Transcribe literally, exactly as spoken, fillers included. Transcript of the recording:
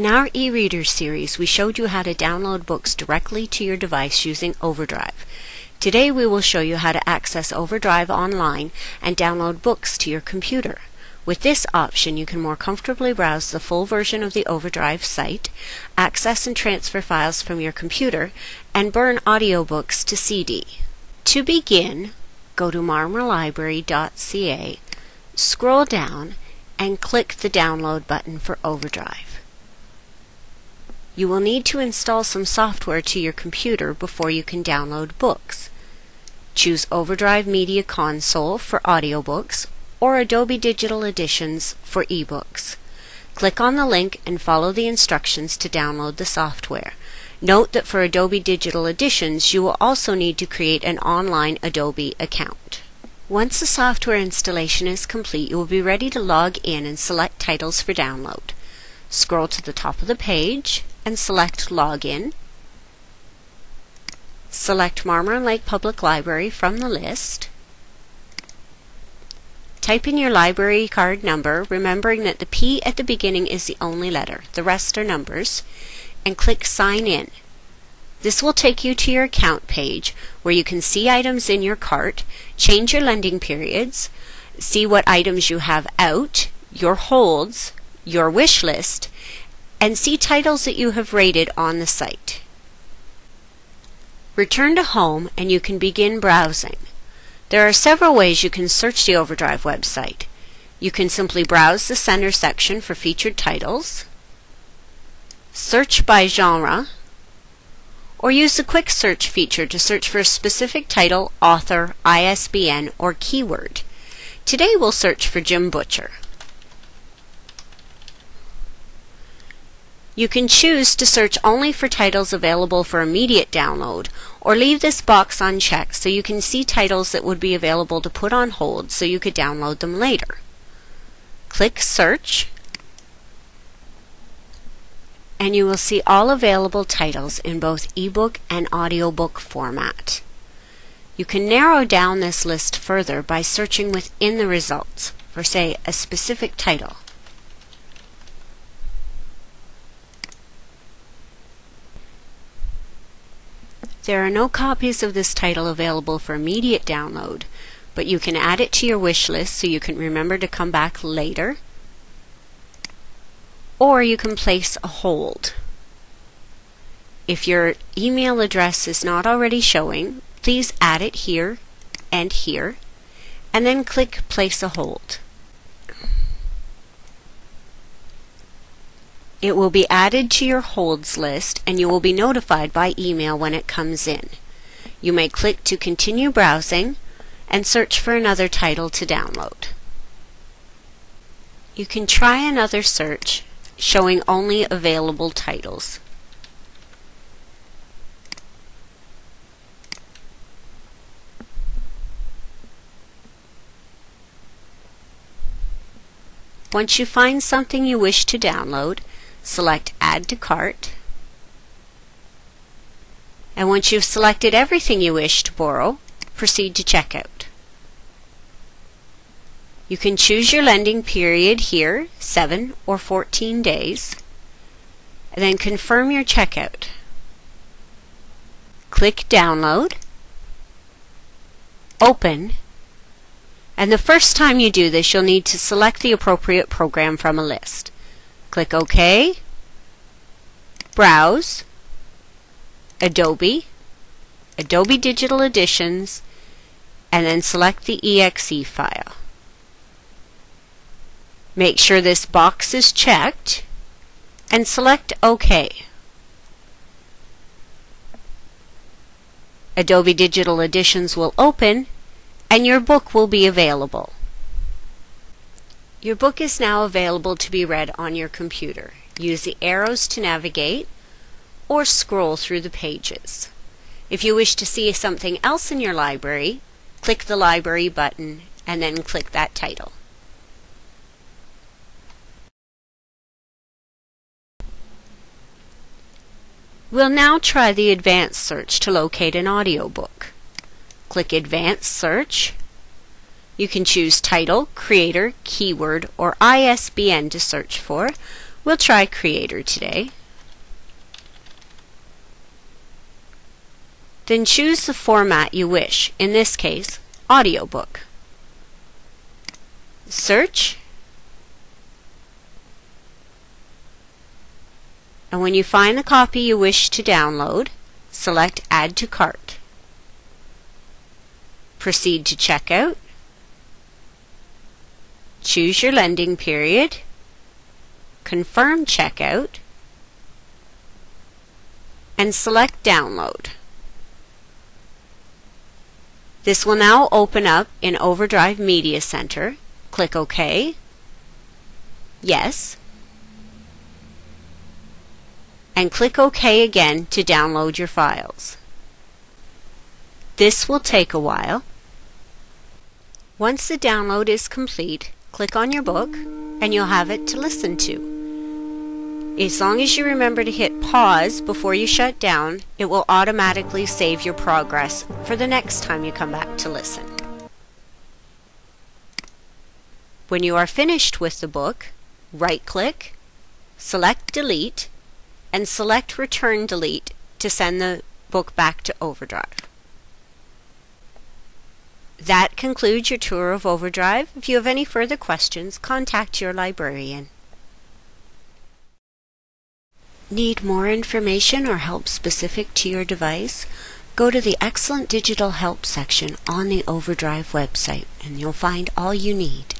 In our e-reader series, we showed you how to download books directly to your device using OverDrive. Today we will show you how to access OverDrive online and download books to your computer. With this option, you can more comfortably browse the full version of the OverDrive site, access and transfer files from your computer, and burn audiobooks to C D. To begin, go to marmor library dot c a, scroll down, and click the Download button for OverDrive. You will need to install some software to your computer before you can download books. Choose OverDrive Media Console for audiobooks or Adobe Digital Editions for ebooks. Click on the link and follow the instructions to download the software. Note that for Adobe Digital Editions, you will also need to create an online Adobe account. Once the software installation is complete, you will be ready to log in and select titles for download. Scroll to the top of the page and select Login. Select Marmora and Lake Public Library from the list. Type in your library card number, remembering that the P at the beginning is the only letter, the rest are numbers, and click Sign In. This will take you to your account page where you can see items in your cart, change your lending periods, see what items you have out, your holds, your wish list, and see titles that you have rated on the site. Return to home and you can begin browsing. There are several ways you can search the OverDrive website. You can simply browse the center section for featured titles, search by genre, or use the quick search feature to search for a specific title, author, I S B N, or keyword. Today we'll search for Jim Butcher. You can choose to search only for titles available for immediate download, or leave this box unchecked so you can see titles that would be available to put on hold so you could download them later. Click Search, and you will see all available titles in both ebook and audiobook format. You can narrow down this list further by searching within the results for, say, a specific title. There are no copies of this title available for immediate download, but you can add it to your wish list so you can remember to come back later, or you can place a hold. If your email address is not already showing, please add it here and here, and then click Place a Hold. It will be added to your holds list and you will be notified by email when it comes in. You may click to continue browsing and search for another title to download. You can try another search showing only available titles. Once you find something you wish to download, select Add to Cart, and once you've selected everything you wish to borrow, proceed to checkout. You can choose your lending period here, seven or fourteen days, and then confirm your checkout. Click Download, Open, and the first time you do this, you'll need to select the appropriate program from a list. Click OK, Browse, Adobe, Adobe Digital Editions, and then select the E X E file. Make sure this box is checked and select OK. Adobe Digital Editions will open and your book will be available. Your book is now available to be read on your computer. Use the arrows to navigate or scroll through the pages. If you wish to see something else in your library, click the Library button and then click that title. We'll now try the advanced search to locate an audiobook. Click Advanced Search. You can choose title, creator, keyword, or I S B N to search for, We'll try Creator today. Then choose the format you wish, in this case, audiobook. Search, and when you find the copy you wish to download, select Add to Cart. Proceed to checkout. Choose your lending period. Confirm checkout. And select Download. This will now open up in OverDrive Media Center. Click OK. Yes. And click OK again to download your files. This will take a while. Once the download is complete, click on your book and you'll have it to listen to. As long as you remember to hit pause before you shut down, it will automatically save your progress for the next time you come back to listen. When you are finished with the book, right-click, select Delete, and select Return Delete to send the book back to OverDrive. That concludes your tour of OverDrive. If you have any further questions, contact your librarian. Need more information or help specific to your device? Go to the Excellent Digital Help section on the OverDrive website and you'll find all you need.